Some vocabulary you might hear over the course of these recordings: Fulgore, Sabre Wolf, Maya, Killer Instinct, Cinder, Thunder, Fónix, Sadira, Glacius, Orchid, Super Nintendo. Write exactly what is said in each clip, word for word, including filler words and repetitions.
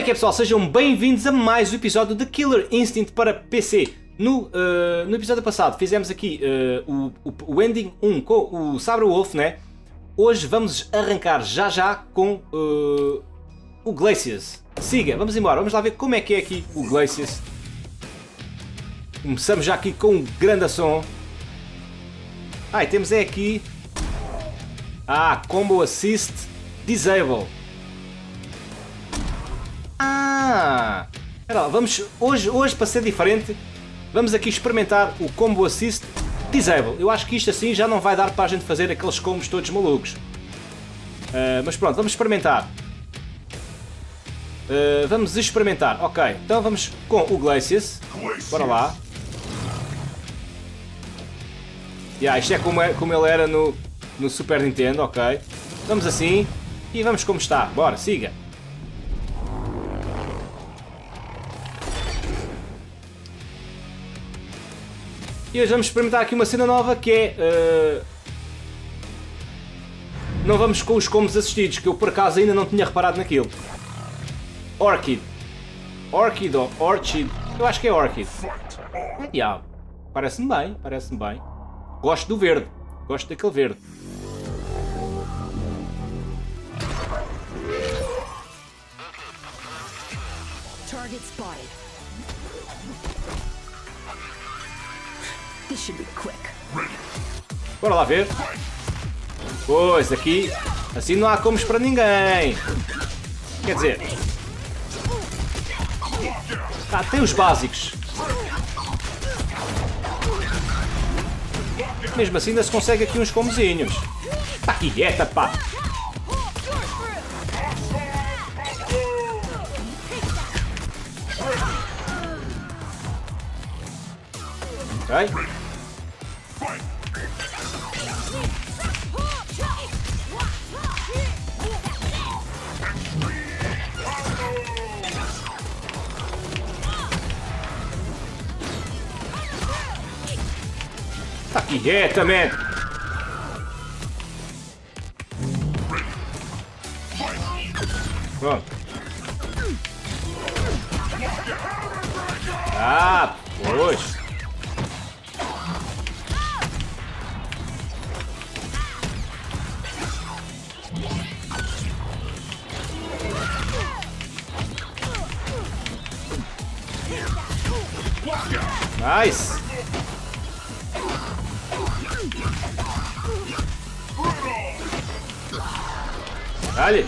é que é, pessoal? Sejam bem-vindos a mais um episódio de Killer Instinct para P C. No, uh, no episódio passado fizemos aqui uh, o, o ending um com o Sabre Wolf, né? Hoje vamos arrancar já já com uh, o Glacius. Siga, vamos embora, vamos lá ver como é que é aqui o Glacius. Começamos já aqui com um grande som. Ah, e temos é aqui... Ah, Combo Assist Disable. Ah! Espera lá, vamos, hoje, hoje para ser diferente, vamos aqui experimentar o Combo Assist Disable. Eu acho que isto assim já não vai dar para a gente fazer aqueles combos todos malucos. Uh, mas pronto, vamos experimentar. Uh, vamos experimentar, ok. Então vamos com o Glacius. Bora lá. Yeah, isto é como, é como ele era no, no Super Nintendo, ok. Vamos assim e vamos como está. Bora, siga. E hoje vamos experimentar aqui uma cena nova que é... Uh... Não vamos com os combos assistidos, que eu por acaso ainda não tinha reparado naquilo. Orchid. Orchid ou Orchid. Eu acho que é Orchid. Yeah. Parece-me bem, parece-me bem. Gosto do verde, gosto daquele verde. Target spotted. This should be quick. Bora lá ver. Pois aqui, assim não há combos para ninguém. Quer dizer, ah, tem os básicos. Mesmo assim ainda se consegue aqui uns combozinhos. Tá quieta, pá! Ok. Tá quieta, man! Pronto. Ah, pois! Nice! Olha!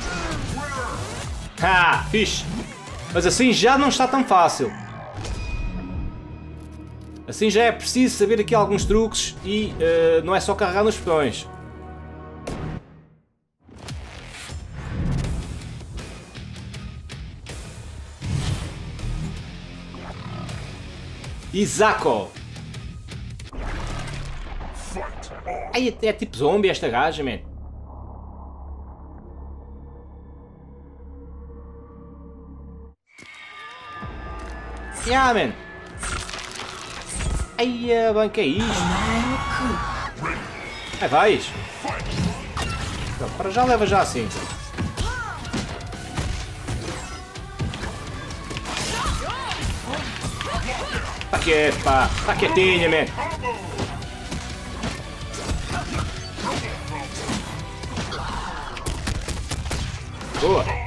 Ah, fixe! Mas assim já não está tão fácil. Assim já é preciso saber aqui alguns truques e uh, não é só carregar nos botões. Isako! Ai, é tipo zombie esta gaja, man. Yeah, man. Ai, bem, que é isto? Ai, vais? Então, para já leva já assim. Tá quieto, pá. Tá quietinha, man. Boa! Boa!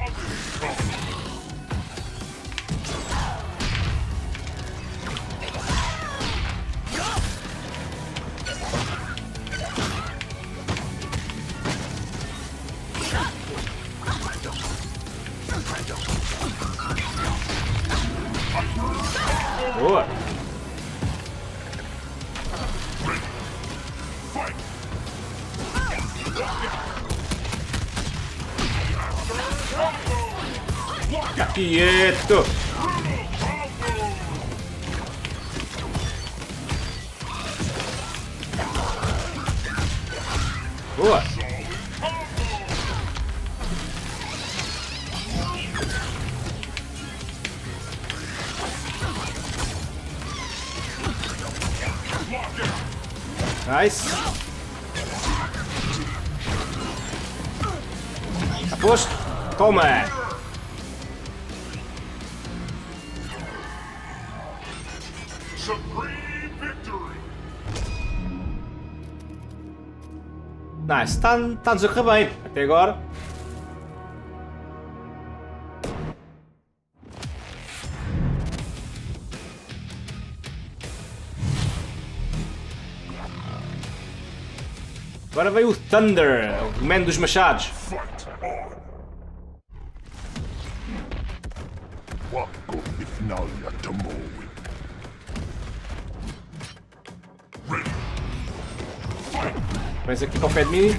Quieto! Boa! Nice! Aposto! Toma! Nice, está, está a desocorrer bem até agora. Agora veio o Thunder, o Man dos Machados. Vens aqui para o pé de mim.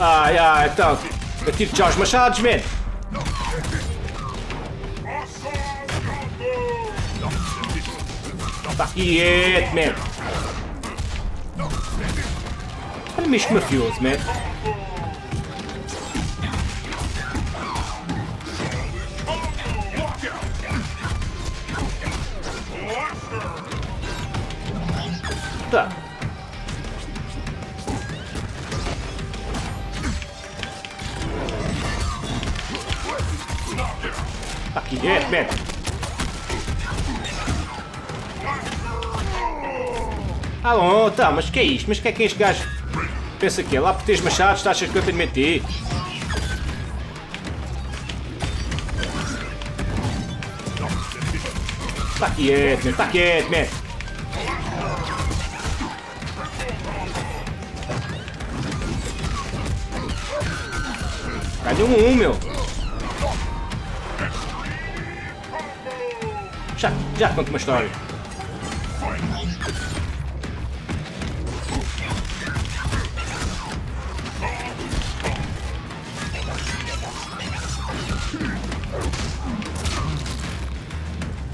Ai ai, então. Eu tiro já os machados, man. Está quieto, man. Olha-me isto mafioso, man. Tá. Tá aqui, é, man. Ah, bom, tá, mas que é isto? Mas que é que é este gajo? Pensa que é lá por teres machados, estás achas que eu tenho de mentir? Está quieto, man, está quieto, man. Ganhou um, um, meu. Já, já te conto uma história.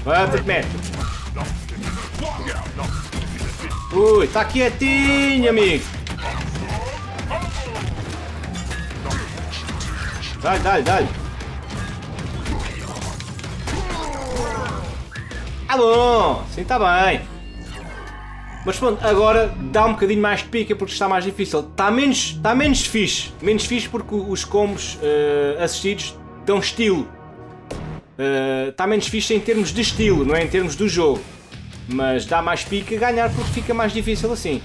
Perfect, man. Ui, tá quietinho, amigo. Dá-lhe, dá-lhe, dá-lhe. Ah, bom, sim, tá bem. Mas pronto, agora dá um bocadinho mais de pica porque está mais difícil. Está menos, está menos fixe. Menos fixe porque os combos uh, assistidos dão estilo. Uh, está menos fixe em termos de estilo, não é em termos do jogo, mas dá mais pica ganhar porque fica mais difícil assim.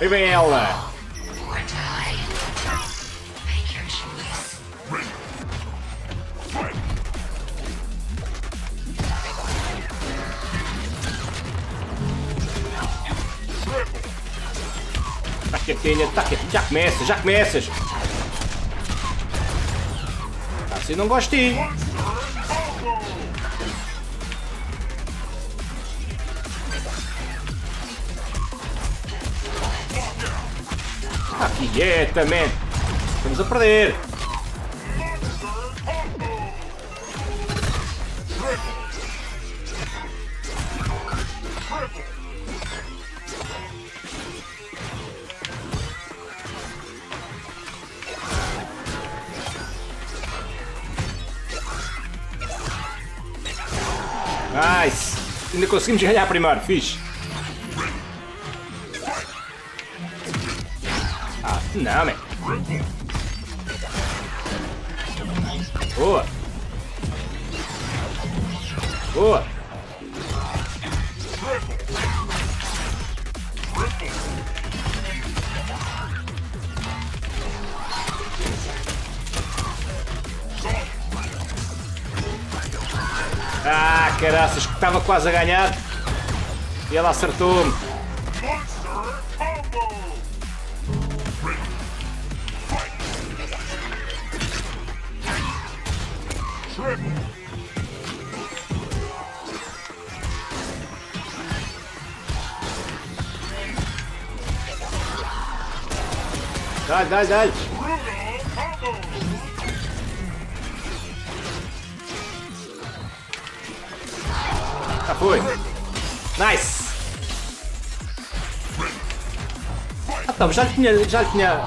E bem ela! Tá, já começas, já começas! Assim não gosto de ti! Tá quieta, man! Estamos a perder! Nice! Ainda conseguimos ganhar primeiro, fixe! Ah, não, man! Boa! Boa! Ah, caraças, que estava quase a ganhar e ela acertou-me. Dai, dai, dai. Já foi! Nice! Ah, tá, já lhe tinha, já lhe tinha...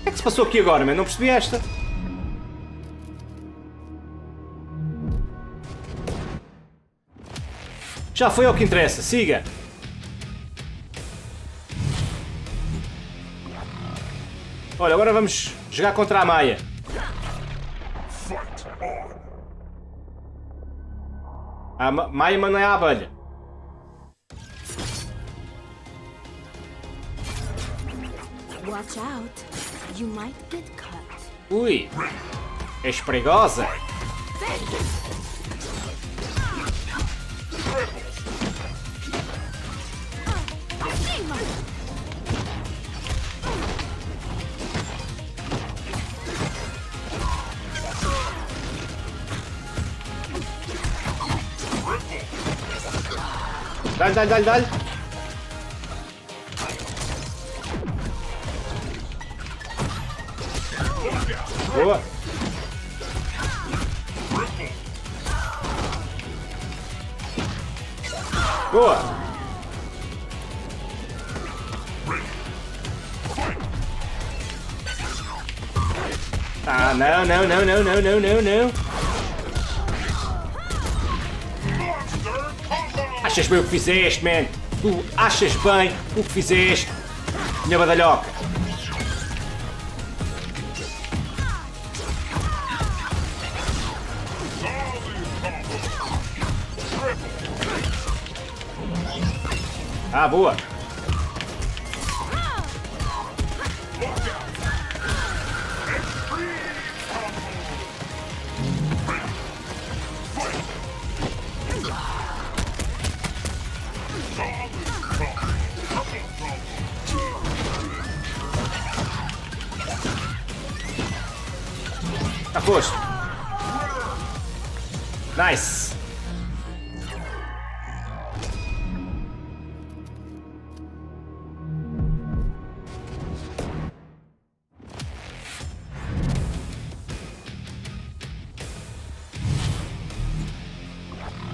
O que é que se passou aqui agora, man? Não percebi esta! Já foi ao que interessa, siga! Olha, agora vamos jogar contra a Maya. A Ma Maya não é a abelha. Watch out. You might get cut. Ui! És perigosa! Dá-lhe, dá-lhe, dá-lhe, dá-lhe! Boa! Boa! Ah, não, não, não, não, não, não, não, não! Achas bem o que fizeste, man? Tu achas bem o que fizeste, minha badalhoca? Ah, boa! Tá posto! Nice!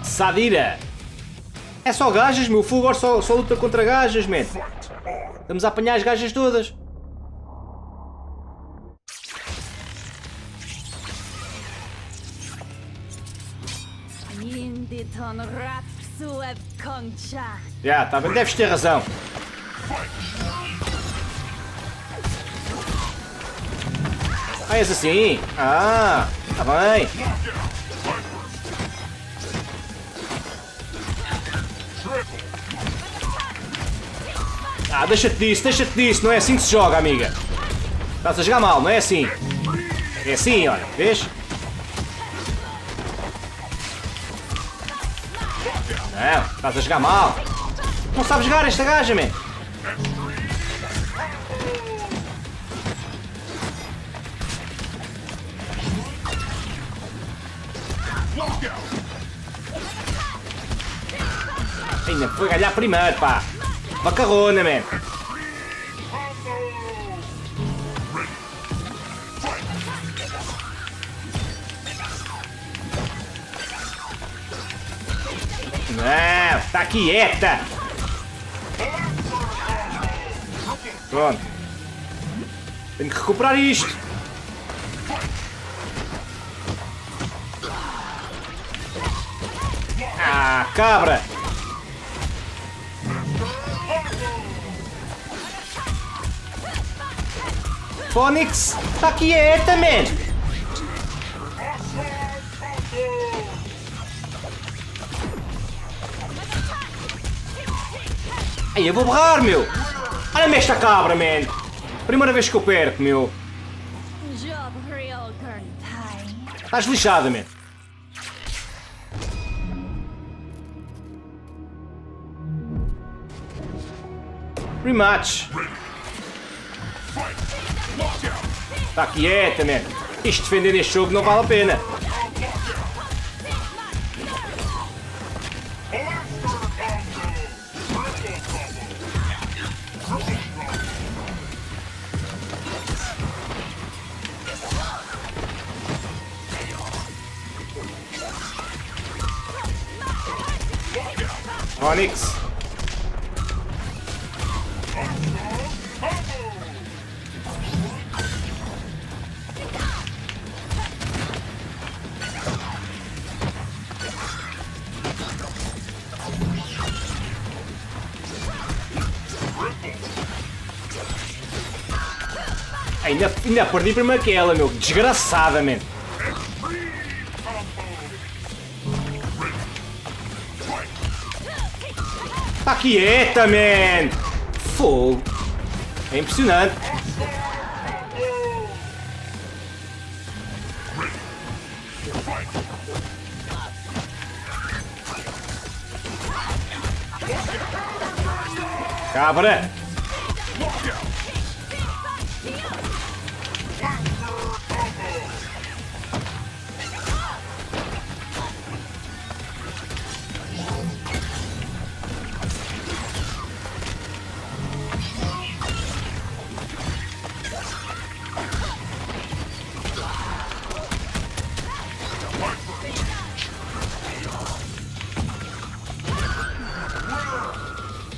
Sadira! É só gajas, meu. O Fulgore só, só luta contra gajas, man. Vamos apanhar as gajas todas. Já, tá bem. Deves ter razão. Ah, é assim? Ah, tá bem. Ah, deixa-te disso, deixa-te disso, não é assim que se joga, amiga. Estás a jogar mal, não é assim. É assim, olha, vês? Não, estás a jogar mal. Não sabes jogar esta gaja, man. Ainda foi ganhar primeiro, pá. Macarrona, man! Não! Tá quieta! Pronto! Tenho que recuperar isto! Ah, cabra! Fônix, tá quieta, man! Aí eu vou borrar, meu! Olha-me esta cabra, man! Primeira vez que eu perco, meu! Estás lixada, man! Rematch! Tá quieta, man. Isto defender este jogo não vale a pena. Onix. Ainda, ainda perdi primeiro que ela, meu. Desgraçadamente. Tá quieta, man. Fogo. É impressionante. Cabra.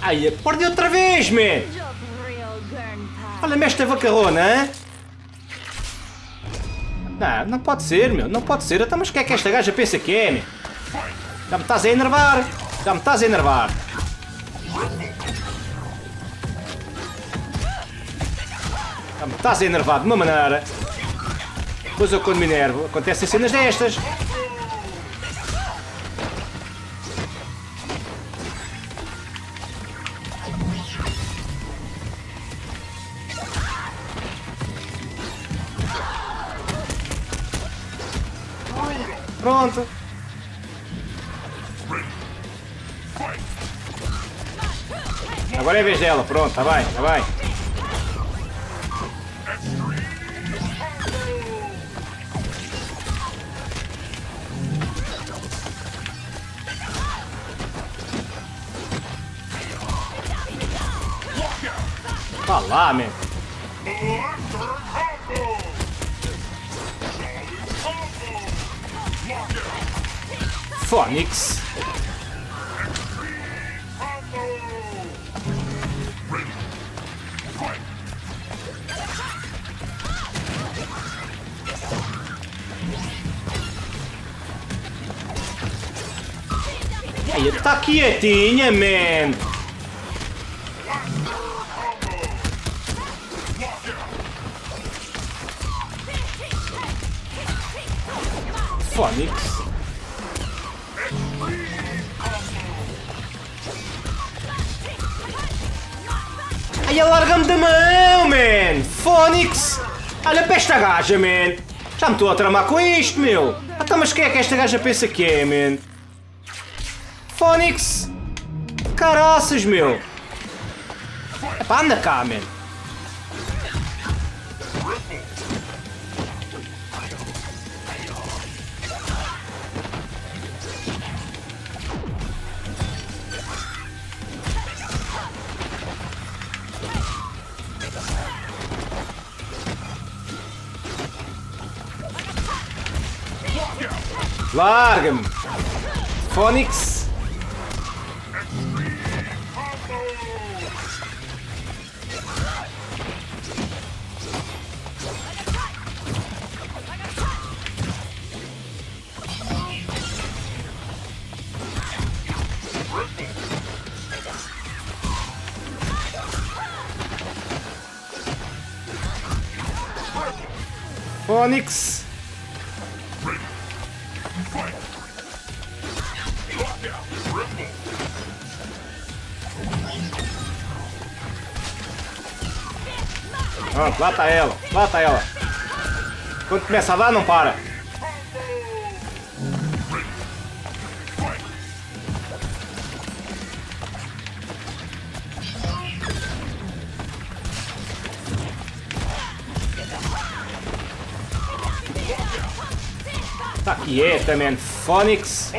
Ai, perdi outra vez, man! Olha-me esta vacarrona, hein? Não, não pode ser, meu. Não pode ser. Até mas o que é que esta gaja pensa que é, meu? Já me estás a enervar. Já me estás a enervar. Já me estás a enervar de uma maneira. Depois eu quando me enervo, acontecem cenas destas. Pronto. Agora é a vez dela. Pronto, tá bem, tá bem. Tá lá, man. Fónix. Aí, tá quietinha, man. Fónix. Ai, larga-me da mão, man! Fónix! Olha para esta gaja, man! Já me estou a tramar com isto, meu! Até mas quem é que esta gaja pensa que é, man? Fónix! Caraças, meu! Epá, anda cá, man! Larga-me! Fónix! Fónix! Pronto, lá está ela, lá está ela. Quando começa a dar, não para. Está quieta, man. Fónix.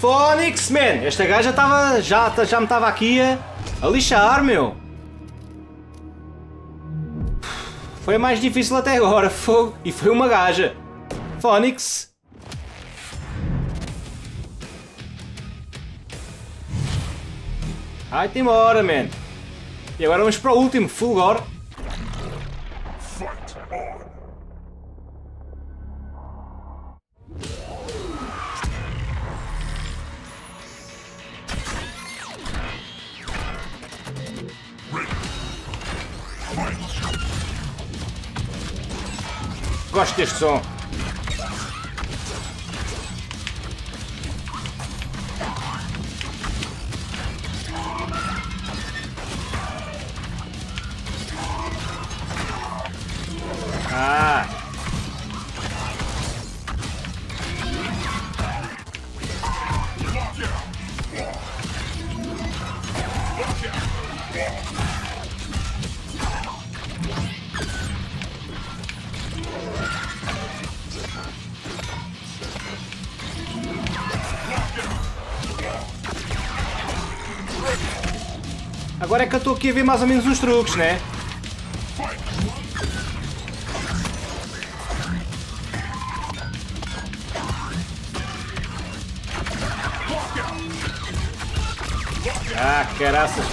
Fónix, man! Esta gaja tava, já, já me estava aqui a, a lixar, meu! Foi mais difícil até agora, fogo. E foi uma gaja. Fónix. Ai, tem hora, man. E agora vamos para o último, Fulgore. Gosto deste som. Ah. Agora é que eu estou aqui a ver mais ou menos os truques, né? Ah, caraças!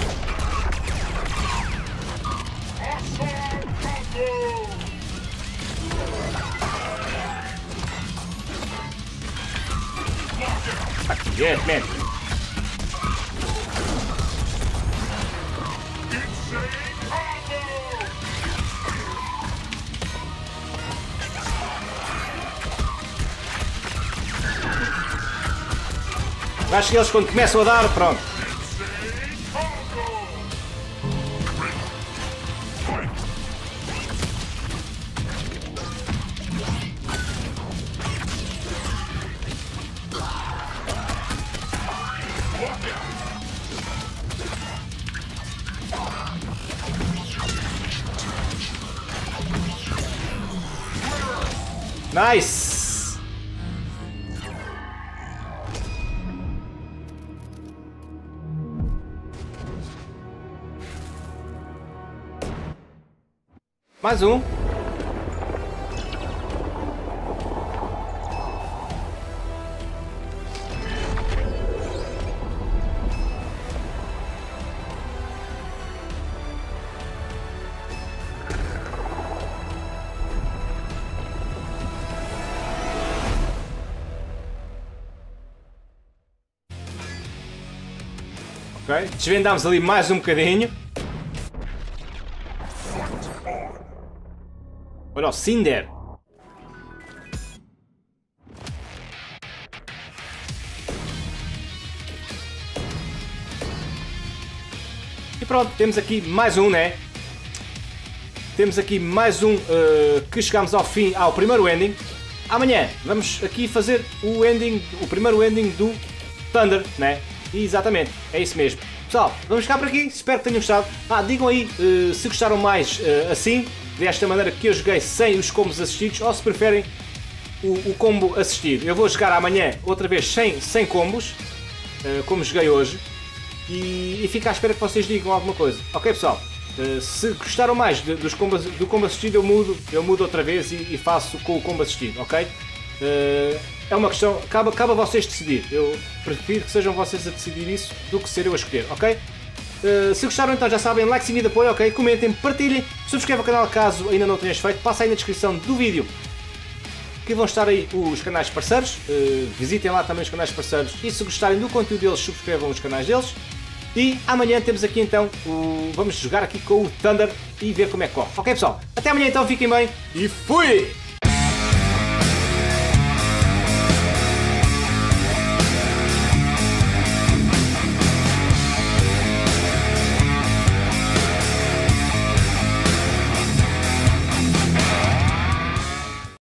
Aqui é, man! Acho que eles quando começam a dar, pronto. Nice! Mais um. Ok, desvendámos ali mais um bocadinho. Olha o Cinder. E pronto, temos aqui mais um, né? Temos aqui mais um uh, que chegámos ao fim, ao primeiro ending. Amanhã vamos aqui fazer o ending, o primeiro ending do Thunder, né? E exatamente, é isso mesmo. Pessoal, vamos ficar por aqui, espero que tenham gostado. Ah, digam aí uh, se gostaram mais uh, assim, desta maneira que eu joguei sem os combos assistidos, ou se preferem o, o combo assistido. Eu vou jogar amanhã outra vez sem, sem combos, uh, como joguei hoje, e, e fico à espera que vocês digam alguma coisa. Ok pessoal, uh, se gostaram mais de, dos combos, do combo assistido, eu mudo, eu mudo outra vez e, e faço com o combo assistido, ok? Uh, é uma questão, acaba, acaba vocês decidir, eu prefiro que sejam vocês a decidir isso do que ser eu a escolher, ok? Uh, se gostaram então já sabem, like, seguir, apoio, ok? Comentem, partilhem, subscrevam o canal caso ainda não o tenhas feito, passa aí na descrição do vídeo que vão estar aí os canais parceiros, uh, visitem lá também os canais parceiros e se gostarem do conteúdo deles, subscrevam os canais deles e amanhã temos aqui então, o... vamos jogar aqui com o Thunder e ver como é que corre, ok pessoal? Até amanhã então, fiquem bem e fui!